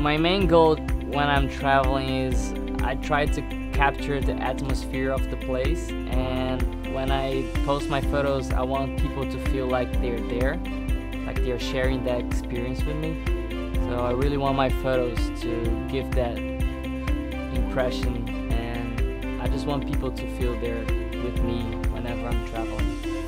My main goal when I'm traveling is I try to capture the atmosphere of the place, and when I post my photos I want people to feel like they're there, like they're sharing that experience with me. So I really want my photos to give that impression, and I just want people to feel they're with me whenever I'm traveling.